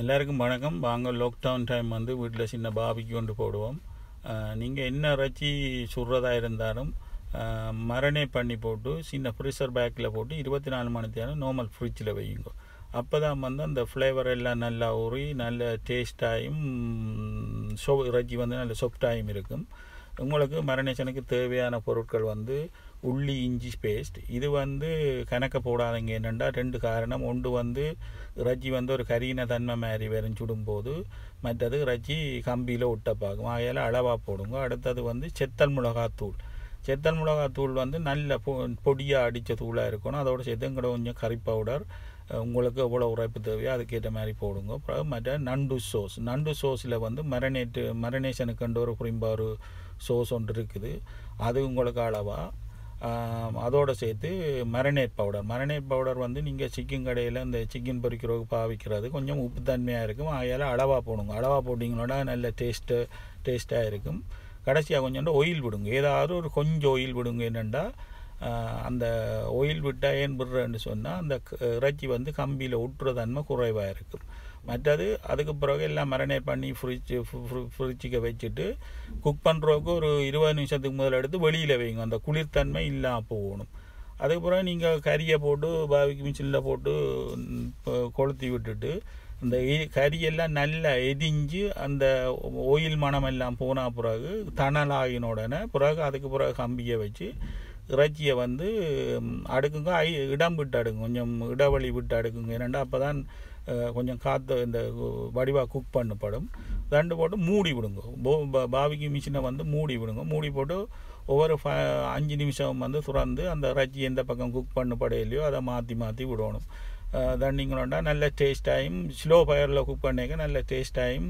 எல்லாருக்கும் வணக்கம். வாங்க லாக்டவுன் டைம் வந்து வீட்டில் சின்ன பாபிக்கு கொண்டு போடுவோம். நீங்கள் என்ன இறைச்சி சுடுறதா இருந்தாலும் மரனேட் பண்ணி போட்டு சின்ன ஃப்ரீசர் பேக்கில் போட்டு 24 மணி நேரம் நார்மல் ஃப்ரிட்ஜில் வையுங்க. அப்போ தான் வந்து அந்த ஃப்ளேவர் எல்லாம் நல்லா ஊறி நல்ல டேஸ்டாயும் இறைச்சி வந்து நல்ல சாஃப்டாயும் இருக்கும். உங்களுக்கு மரனேஷனுக்கு தேவையான பொருட்கள் வந்து உள்ளி இஞ்சி பேஸ்ட். இது வந்து கணக்க போடாதீங்க. என்னென்னா ரெண்டு காரணம். ஒன்று வந்து இறைச்சி வந்து ஒரு கரீன தன்மை மாதிரி வெறும் சுடும்போது, மற்றது இறைச்சி கம்பியில் ஒட்ட பார்க்கும். ஆகையால் அளவாக போடுங்க. அடுத்தது வந்து செத்தல் மிளகாத்தூள் வந்து நல்ல பொடியாக அடித்த தூளாக இருக்கணும். அதோட சேர்த்து கூட கொஞ்சம் கறி பவுடர், உங்களுக்கு எவ்வளோ உரைப்பு தேவையோ அதுக்கேற்ற மாதிரி போடுங்க. அப்புறம் மற்ற நண்டு சோஸில் வந்து மரனேஷனுக்குன்ற ஒரு குறிம்பாறு சோஸ் ஒன்று இருக்குது, அது உங்களுக்கு அளவாக. அதோடு சேர்த்து மரனேட் பவுடர் வந்து நீங்கள் சிக்கன் கடையில் இந்த சிக்கன் பொரிக்கிறதுக்கு பாவிக்கிறது கொஞ்சம் உப்பு தன்மையாக இருக்கும். ஆகையால் அளவாக போடுங்க. அளவாக போட்டிங்களோட நல்ல டேஸ்ட்டாக இருக்கும். கடைசியாக கொஞ்சோண்டு ஆயில் விடுங்க. ஏதாவது ஒரு கொஞ்சம் ஆயில் விடுங்க. என்னென்னா அந்த ஆயில் விட்டால் ஏன் விடுறேன்னு சொன்னால் அந்த இறைச்சி வந்து கம்பியில் ஒட்டுற தன்மை குறைவாக இருக்கும். மற்றது அதுக்கு பிறகு எல்லாம் மரனேட் பண்ணி ஃப்ரிட்ஜுக்கு வச்சுட்டு குக் பண்ணுறதுக்கு ஒரு 20 நிமிஷத்துக்கு முதல் எடுத்து வெளியில் வைங்க. அந்த குளிர்தன்மை இல்லாமல் போகணும். அதுக்கப்புறம் நீங்கள் கறியை போட்டு பாபிக்கு மிஷினில் போட்டு கொளுத்தி விட்டுட்டு அந்த கறியெல்லாம் நல்லா எரிஞ்சு அந்த ஆயில் மணமெல்லாம் போன பிறகு தணலாகின உடனே அதுக்கு பிறகு கம்பியை வச்சு இறைச்சியை வந்து அடுக்குங்க. இடம் விட்டு அடுக்குங்க, கொஞ்சம் இடைவெளி விட்டு அடுக்குங்க. ஏன்னா அப்போ தான் கொஞ்சம் காற்று இந்த வடிவாக குக் பண்ணப்படும். ரெண்டு போட்டு மூடி விடுங்க. பாபிக்கு மிஷினை வந்து மூடி விடுங்க. மூடி போட்டு ஒவ்வொரு 5 நிமிஷம் வந்து துறந்து அந்த இறைச்சி எந்த பக்கம் குக் பண்ணப்படையிலையோ அதை மாற்றி விடணும். தண்டிங்களோண்டா நல்ல டேஸ்ட்டாயும் ஸ்லோ ஃபயரில் குக் பண்ணிக்க நல்ல டேஸ்ட்டாயும்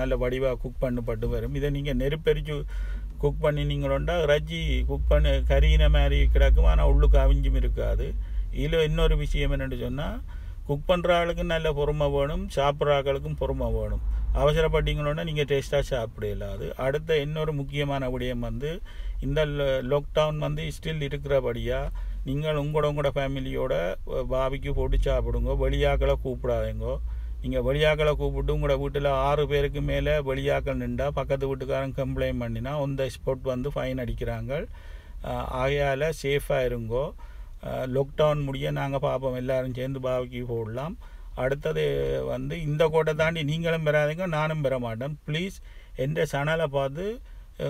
நல்ல வடிவாக குக் பண்ணப்பட்டு வரும். இதை நீங்கள் நெருப்பெரிச்சு குக் பண்ணினீங்களோண்டா இறைச்சி குக் பண்ணி கறியின மாதிரி கிடக்கும், ஆனால் உள்ளுக்கு அவிஞ்சும் இருக்காது. இதில் இன்னொரு விஷயம் என்னென்னு சொன்னால், குக் பண்ணுற ஆளுக்கும் நல்ல பொறுமை வேணும், சாப்பிட்ற ஆக்களுக்கும் பொறுமை வேணும். அவசரப்பட்டீங்களோன்னா நீங்கள் டேஸ்ட்டாக சாப்பிடலாது. அடுத்த இன்னொரு முக்கியமான விடயம் வந்து, இந்த லாக்டவுன் வந்து ஸ்டில் இருக்கிறபடியாக நீங்கள் உங்களோட ஃபேமிலியோட பாபிக்கு போட்டு சாப்பிடுங்க. வெளியாக்களை கூப்பிடாதீங்கோ. நீங்கள் வெளியாக்களை கூப்பிட்டு உங்களோட வீட்டில் 6 பேருக்கு மேலே வெளியாக்கள் நின்றா பக்கத்து வீட்டுக்காரன் கம்ப்ளைண்ட் பண்ணினா ஆன் த ஸ்பாட் வந்து ஃபைன் அடிக்கிறாங்க. ஆகையால் சேஃபாக இருங்கோ. லாக்டவுன் முடிய நாங்கள் பார்ப்போம், எல்லோரும் சேர்ந்து பாபிக்கு போடலாம். அடுத்தது வந்து இந்த கோட்டை தாண்டி நீங்களும் பெறாதீங்க, நானும் பெற மாட்டேன். ப்ளீஸ் எந்த சேனலை பார்த்து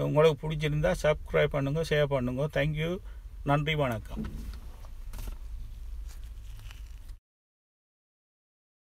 உங்களுக்கு பிடிச்சிருந்தா சப்ஸ்கிரைப் பண்ணுங்கள், ஷேர் பண்ணுங்கள். தேங்க்யூ. நன்றி, வணக்கம்.